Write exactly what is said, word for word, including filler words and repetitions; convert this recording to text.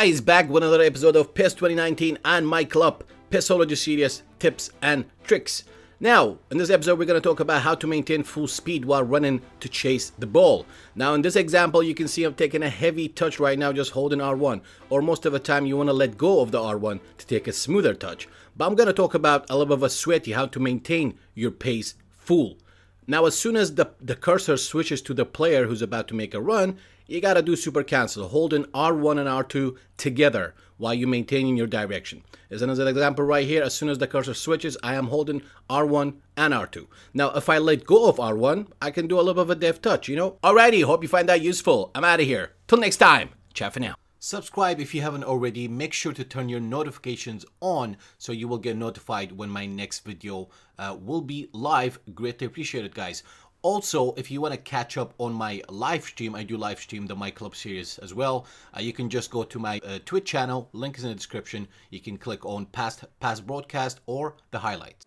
I is back with another episode of P E S twenty nineteen and My Club, PESology series tips and tricks. Now, in this episode, we're going to talk about how to maintain full speed while running to chase the ball. Now, in this example, you can see I'm taking a heavy touch right now, just holding R one. Or most of the time, you want to let go of the R one to take a smoother touch. But I'm going to talk about a little bit of a sweaty, how to maintain your pace full. Now, as soon as the, the cursor switches to the player who's about to make a run, you got to do super cancel, holding R one and R two together while you're maintaining your direction. As another example right here, as soon as the cursor switches, I am holding R one and R two. Now, if I let go of R one, I can do a little bit of a deft touch, you know? Alrighty, hope you find that useful. I'm out of here. Till next time, ciao for now. Subscribe if you haven't already. Make sure to turn your notifications on so you will get notified when my next video uh, will be live. Greatly appreciate it, guys. Also, if you want to catch up on my live stream, I do live stream the My Club series as well. Uh, you can just go to my uh, Twitch channel. Link is in the description. You can click on past past broadcast or the highlights.